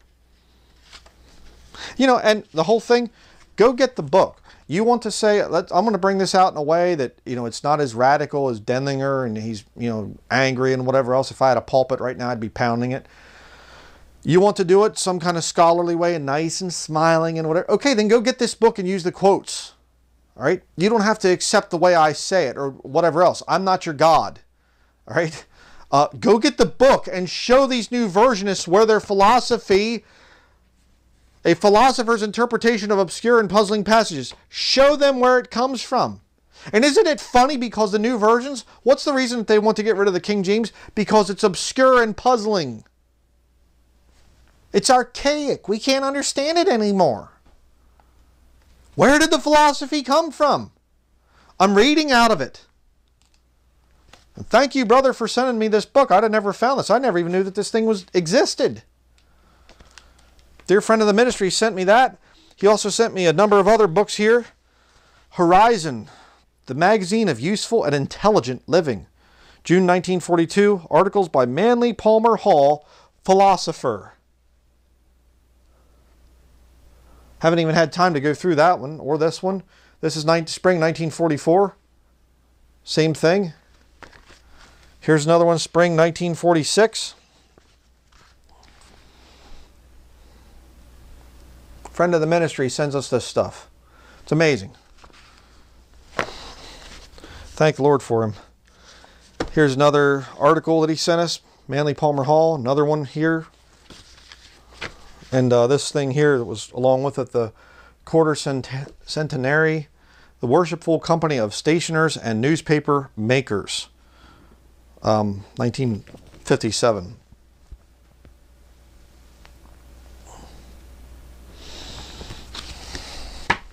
You know, and the whole thing, go get the book. You want to say, I'm going to bring this out in a way that, you know, it's not as radical as Denlinger and he's, you know, angry and whatever else. If I had a pulpit right now, I'd be pounding it. You want to do it some kind of scholarly way and nice and smiling and whatever. Okay, then go get this book and use the quotes. All right? You don't have to accept the way I say it or whatever else. I'm not your God. All right? Uh, go get the book and show these new versionists where their philosophy, a philosopher's interpretation of obscure and puzzling passages, show them where it comes from. And isn't it funny because the new versions, what's the reason that they want to get rid of the King James? Because it's obscure and puzzling. It's archaic. We can't understand it anymore. Where did the philosophy come from? I'm reading out of it. And thank you, brother, for sending me this book. I'd have never found this. I never even knew that this thing was existed. Dear friend of the ministry sent me that. He also sent me a number of other books here. Horizon, the magazine of useful and intelligent living. June nineteen forty-two, articles by Manly Palmer Hall, philosopher. Haven't even had time to go through that one or this one. This is spring nineteen forty-four. Same thing. Here's another one, spring nineteen forty-six. Friend of the ministry sends us this stuff. It's amazing. Thank the Lord for him. Here's another article that he sent us, Manly Palmer Hall. Another one here. And uh, this thing here that was along with it, the quarter cent centenary, the Worshipful Company of Stationers and Newspaper Makers, um, nineteen fifty-seven.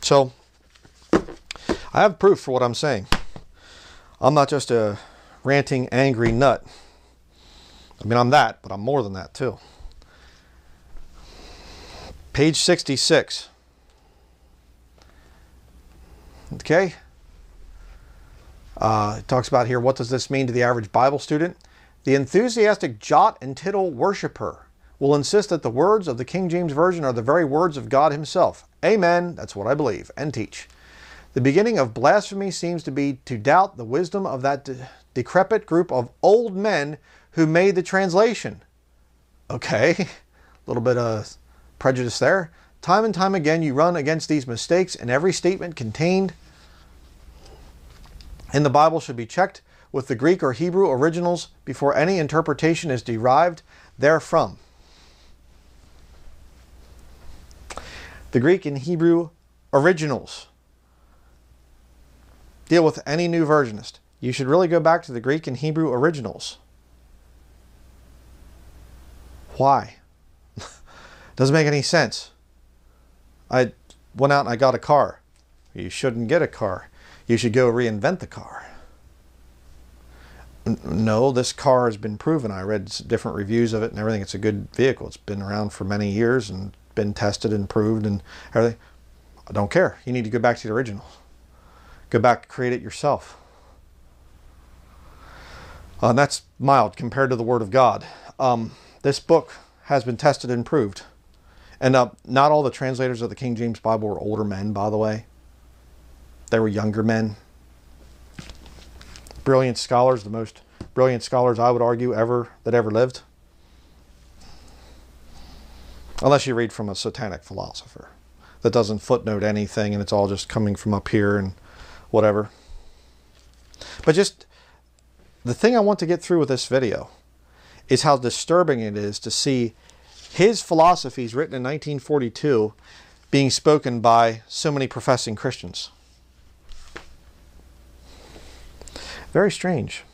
So I have proof for what I'm saying. I'm not just a ranting, angry nut. I mean, I'm that, but I'm more than that too. Page sixty-six. Okay. Uh, it talks about here, what does this mean to the average Bible student? The enthusiastic jot and tittle worshiper will insist that the words of the King James Version are the very words of God himself. Amen. That's what I believe and teach. The beginning of blasphemy seems to be to doubt the wisdom of that de- decrepit group of old men who made the translation. Okay. A little bit of prejudice there. Time and time again you run against these mistakes, and every statement contained in the Bible should be checked with the Greek or Hebrew originals before any interpretation is derived therefrom. The Greek and Hebrew originals. Deal with any new versionist. You should really go back to the Greek and Hebrew originals. Why? Doesn't make any sense. I went out and I got a car. You shouldn't get a car. You should go reinvent the car. No, this car has been proven. I read different reviews of it and everything. It's a good vehicle. It's been around for many years and been tested and proved and everything. I don't care. You need to go back to the original. Go back and create it yourself. Uh, and that's mild compared to the Word of God. Um, this book has been tested and proved. And uh, not all the translators of the King James Bible were older men, by the way. They were younger men. Brilliant scholars, the most brilliant scholars, I would argue, ever that ever lived. Unless you read from a satanic philosopher that doesn't footnote anything and it's all just coming from up here and whatever. But just the thing I want to get through with this video is how disturbing it is to see his philosophies written in nineteen forty-two being spoken by so many professing Christians. Very strange.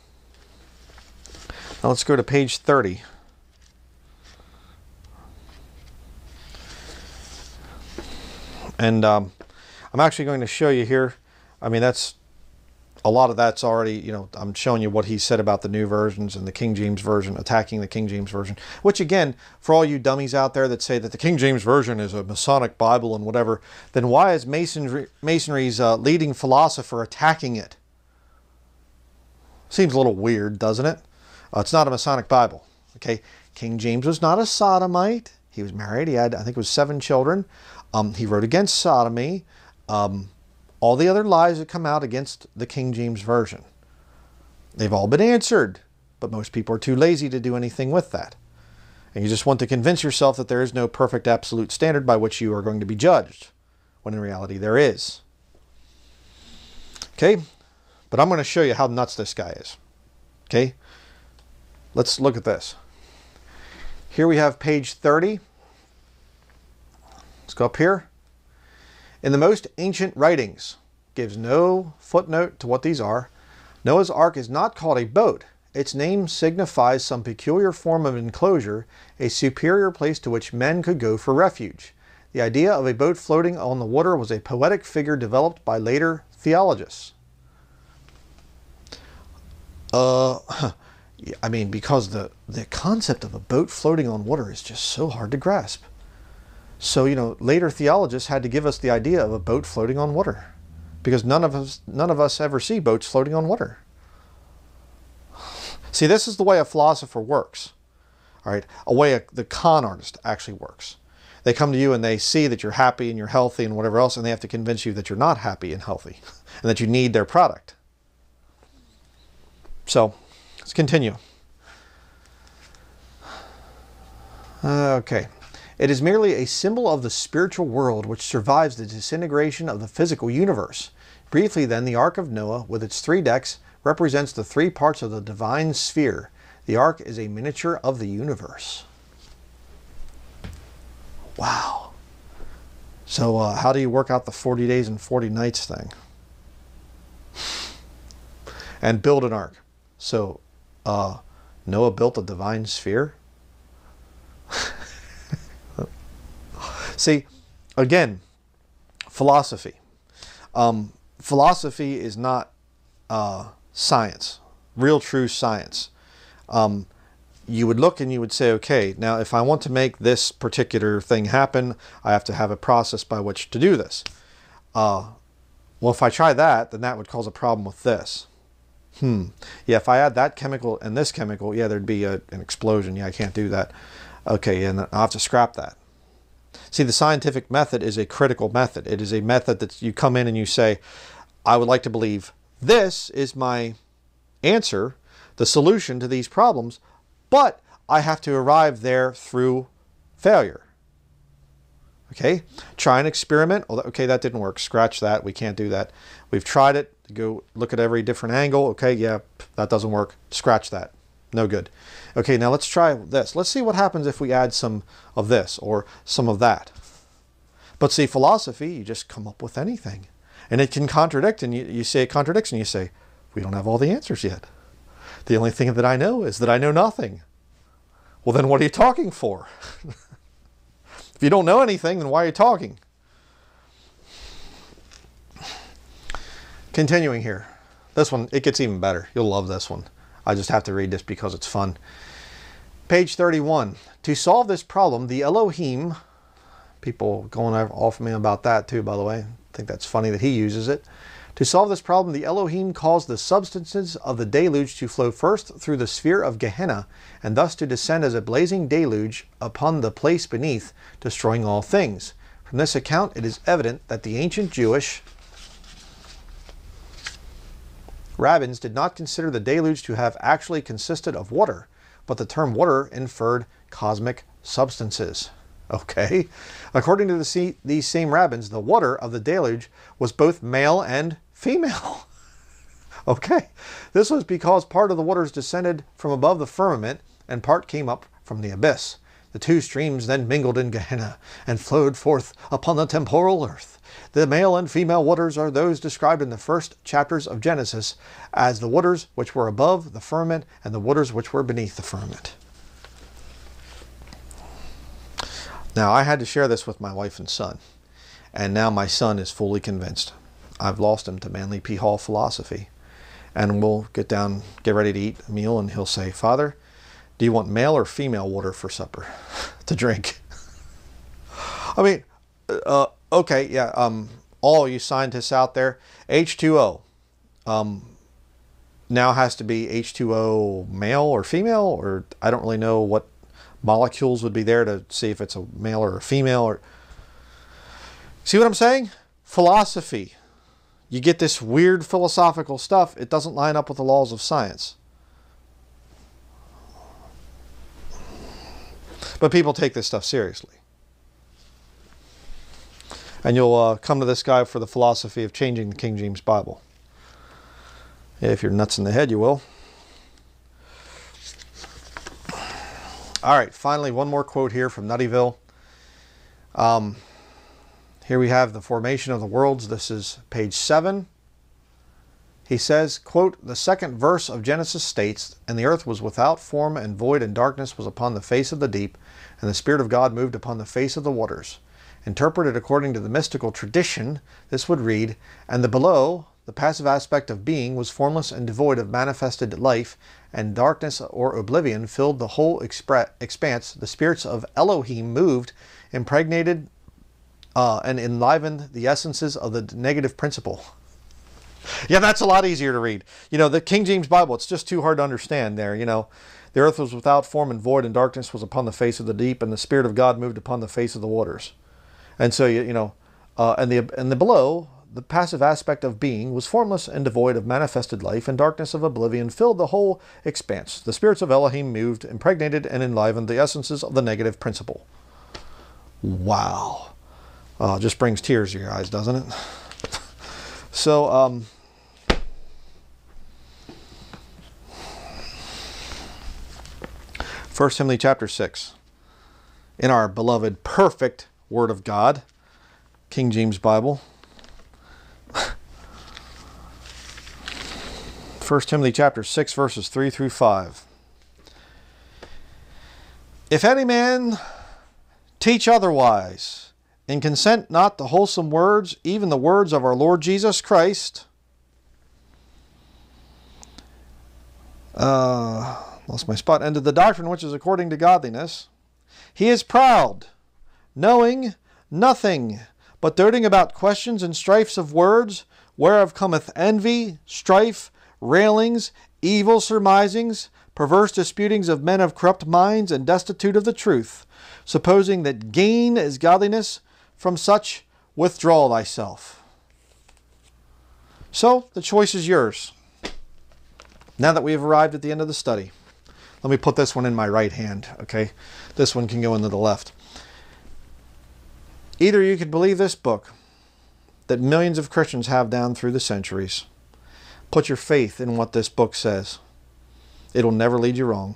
Now let's go to page thirty. And um, I'm actually going to show you here. I mean, that's a lot of that's already, you know, I'm showing you what he said about the new versions and the King James Version, attacking the King James Version, which again, for all you dummies out there that say that the King James Version is a Masonic Bible and whatever, then why is Masonry, Masonry's uh, leading philosopher attacking it? Seems a little weird, doesn't it? Uh, it's not a Masonic Bible. Okay, King James was not a sodomite. He was married. He had, I think it was seven children. Um, he wrote against sodomy. Um, all the other lies that come out against the King James Version, they've all been answered, but most people are too lazy to do anything with that. And you just want to convince yourself that there is no perfect absolute standard by which you are going to be judged, when in reality there is. Okay, but I'm going to show you how nuts this guy is. Okay, let's look at this. Here we have page thirty. Let's go up here. In the most ancient writings, gives no footnote to what these are, Noah's Ark is not called a boat. Its name signifies some peculiar form of enclosure, a superior place to which men could go for refuge. The idea of a boat floating on the water was a poetic figure developed by later theologists. Uh, I mean, because the, the concept of a boat floating on water is just so hard to grasp. So, you know, later theologists had to give us the idea of a boat floating on water, because none of us, none of us ever see boats floating on water. See, this is the way a philosopher works, all right? A way a, the con artist actually works. They come to you and they see that you're happy and you're healthy and whatever else, and they have to convince you that you're not happy and healthy and that you need their product. So, let's continue. Okay. It is merely a symbol of the spiritual world which survives the disintegration of the physical universe. Briefly then, the Ark of Noah, with its three decks, represents the three parts of the divine sphere. The Ark is a miniature of the universe. Wow. So uh, how do you work out the forty days and forty nights thing? And build an ark. So uh, Noah built a divine sphere? See, again, philosophy. Um, philosophy is not uh, science, real true science. Um, you would look and you would say, okay, now if I want to make this particular thing happen, I have to have a process by which to do this. Uh, well, if I try that, then that would cause a problem with this. Hmm. Yeah, if I add that chemical and this chemical, yeah, there'd be a, an explosion. Yeah, I can't do that. Okay, and I'll have to scrap that. See, the scientific method is a critical method. It is a method that you come in and you say, I would like to believe this is my answer, the solution to these problems, but I have to arrive there through failure. Okay, try an experiment. Okay, that didn't work. Scratch that. We can't do that. We've tried it. Go look at every different angle. Okay, yeah, that doesn't work. Scratch that. No good. Okay, now let's try this. Let's see what happens if we add some of this or some of that. But see, philosophy, you just come up with anything. And it can contradict, and you, you say it contradicts, and you say, we don't have all the answers yet. The only thing that I know is that I know nothing. Well, then what are you talking for? If you don't know anything, then why are you talking? Continuing here. This one, it gets even better. You'll love this one. I just have to read this because it's fun. Page thirty-one. To solve this problem, the Elohim, people going off me about that too, by the way. I think that's funny that he uses it. To solve this problem, the Elohim caused the substances of the deluge to flow first through the sphere of Gehenna, and thus to descend as a blazing deluge upon the place beneath, destroying all things. From this account, it is evident that the ancient Jewish rabbins did not consider the deluge to have actually consisted of water, but the term water inferred cosmic substances. Okay. According to the sea, these same rabbins, the water of the deluge was both male and female. Okay. This was because part of the waters descended from above the firmament and part came up from the abyss. The two streams then mingled in Gehenna and flowed forth upon the temporal earth. The male and female waters are those described in the first chapters of Genesis as the waters which were above the firmament and the waters which were beneath the firmament. Now, I had to share this with my wife and son, and now my son is fully convinced. I've lost him to Manly P. Hall philosophy, and we'll get down, get ready to eat a meal, and he'll say, Father, do you want male or female water for supper to drink? I mean, uh, okay, yeah, um, all you scientists out there, H two O, um, now has to be H two O male or female, or I don't really know what molecules would be there to see if it's a male or a female. Or see what I'm saying? Philosophy. You get this weird philosophical stuff. It doesn't line up with the laws of science. But people take this stuff seriously. And you'll uh, come to this guy for the philosophy of changing the King James Bible. If you're nuts in the head, you will. All right, finally, one more quote here from Nuttyville. Um, here we have the formation of the worlds. This is page seven. He says, quote, "The second verse of Genesis states, and the earth was without form and void, and darkness was upon the face of the deep, and the Spirit of God moved upon the face of the waters." Interpreted according to the mystical tradition, this would read, "And the below, the passive aspect of being, was formless and devoid of manifested life, and darkness or oblivion filled the whole expanse. The spirits of Elohim moved, impregnated uh, and enlivened the essences of the negative principle." Yeah, that's a lot easier to read. You know, the King James Bible, it's just too hard to understand there, you know. "The earth was without form and void, and darkness was upon the face of the deep, and the Spirit of God moved upon the face of the waters." And so, you, you know, uh, and, the, and the below, the passive aspect of being, was formless and devoid of manifested life, and darkness of oblivion filled the whole expanse. The spirits of Elohim moved, impregnated and enlivened the essences of the negative principle. Wow. Uh, just brings tears to your eyes, doesn't it? So, um, First Timothy chapter six, in our beloved, perfect Word of God, King James Bible. First Timothy chapter six, verses three through five. "If any man teach otherwise, and consent not to wholesome words, even the words of our Lord Jesus Christ." Uh, lost my spot. "And to the doctrine which is according to godliness. He is proud, knowing nothing, but doting about questions and strifes of words, whereof cometh envy, strife, railings, evil surmisings, perverse disputings of men of corrupt minds, and destitute of the truth, supposing that gain is godliness. From such withdraw thyself." So the choice is yours. Now that we have arrived at the end of the study, let me put this one in my right hand, okay? This one can go into the left. Either you could believe this book that millions of Christians have down through the centuries. Put your faith in what this book says. It'll never lead you wrong.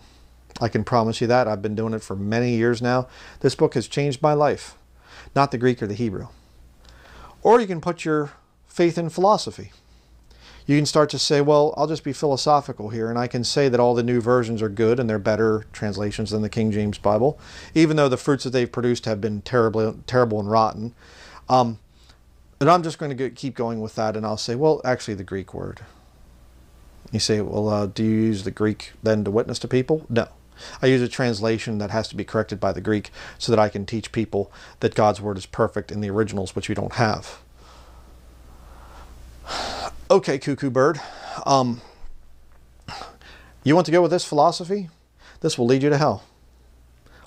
I can promise you that. I've been doing it for many years now. This book has changed my life. Not the Greek or the Hebrew. Or you can put your faith in philosophy. You can start to say, well, I'll just be philosophical here, and I can say that all the new versions are good and they're better translations than the King James Bible, even though the fruits that they've produced have been terribly, terrible and rotten. Um, and I'm just going to go, keep going with that, and I'll say, well, actually the Greek word. You say, well, uh, do you use the Greek then to witness to people? No. I use a translation that has to be corrected by the Greek so that I can teach people that God's word is perfect in the originals, which we don't have. Okay, cuckoo bird. Um, you want to go with this philosophy? This will lead you to hell.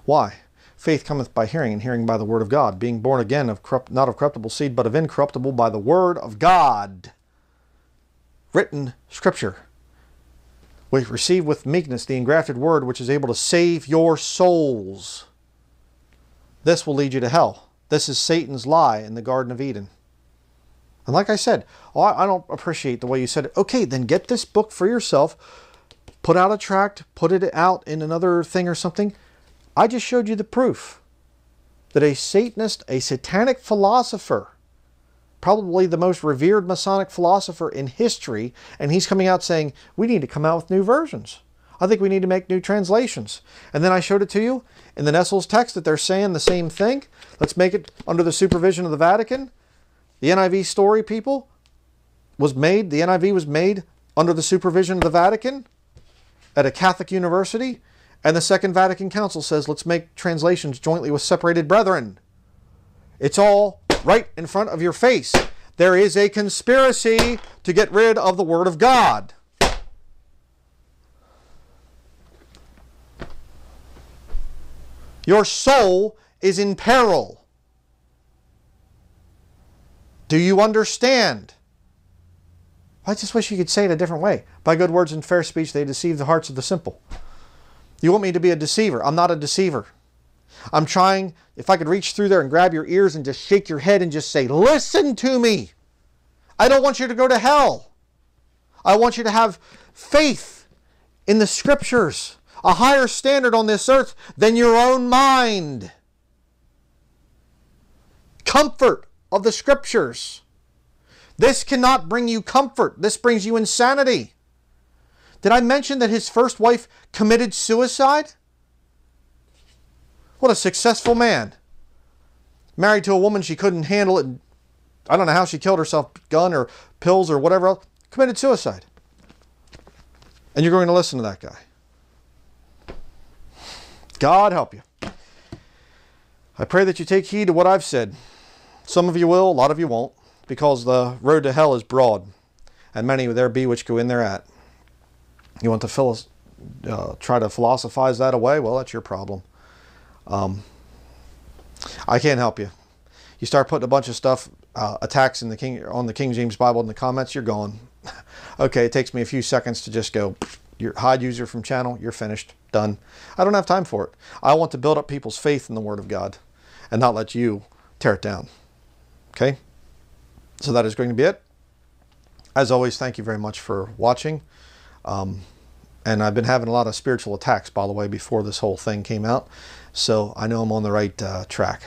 Why? Faith cometh by hearing, and hearing by the word of God, being born again, of corrupt, not of corruptible seed, but of incorruptible, by the word of God. Written scripture. We receive with meekness the engrafted word, which is able to save your souls. This will lead you to hell. This is Satan's lie in the Garden of Eden. And like I said, oh, I don't appreciate the way you said it. Okay, then get this book for yourself. Put out a tract. Put it out in another thing or something. I just showed you the proof that a Satanist, a satanic philosopher, probably the most revered Masonic philosopher in history, and he's coming out saying, we need to come out with new versions. I think we need to make new translations. And then I showed it to you in the Nestle's text that they're saying the same thing. Let's make it under the supervision of the Vatican. The N I V story, people, was made, the N I V was made under the supervision of the Vatican at a Catholic university, and the Second Vatican Council says, let's make translations jointly with separated brethren. It's all right in front of your face. There is a conspiracy to get rid of the Word of God. Your soul is in peril. Do you understand? I just wish you could say it a different way. By good words and fair speech, they deceive the hearts of the simple. You want me to be a deceiver? I'm not a deceiver. I'm trying, if I could reach through there and grab your ears and just shake your head and just say, listen to me. I don't want you to go to hell. I want you to have faith in the scriptures, a higher standard on this earth than your own mind. Comfort of the scriptures. This cannot bring you comfort. This brings you insanity. Did I mention that his first wife committed suicide? What a successful man. Married to a woman she couldn't handle it. I don't know how she killed herself, gun or pills or whatever else. Committed suicide. And you're going to listen to that guy. God help you. I pray that you take heed to what I've said. Some of you will, a lot of you won't, because the road to hell is broad, and many there be which go in thereat. You want to uh, try to philosophize that away? Well, that's your problem. Um, I can't help you. You start putting a bunch of stuff, uh, attacks in the King, on the King James Bible in the comments, you're gone. Okay, it takes me a few seconds to just go, you're hide user from channel, you're finished, done. I don't have time for it. I want to build up people's faith in the Word of God and not let you tear it down. Okay? So that is going to be it. As always, thank you very much for watching. Um, and I've been having a lot of spiritual attacks, by the way, before this whole thing came out. So I know I'm on the right uh, track.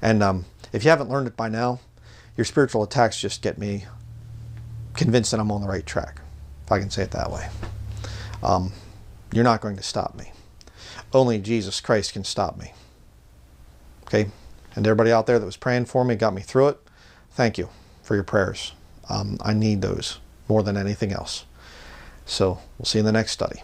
And um, if you haven't learned it by now, your spiritual attacks just get me convinced that I'm on the right track, if I can say it that way. Um, you're not going to stop me. Only Jesus Christ can stop me. Okay? And everybody out there that was praying for me, got me through it, thank you for your prayers. Um, I need those more than anything else. So we'll see you in the next study.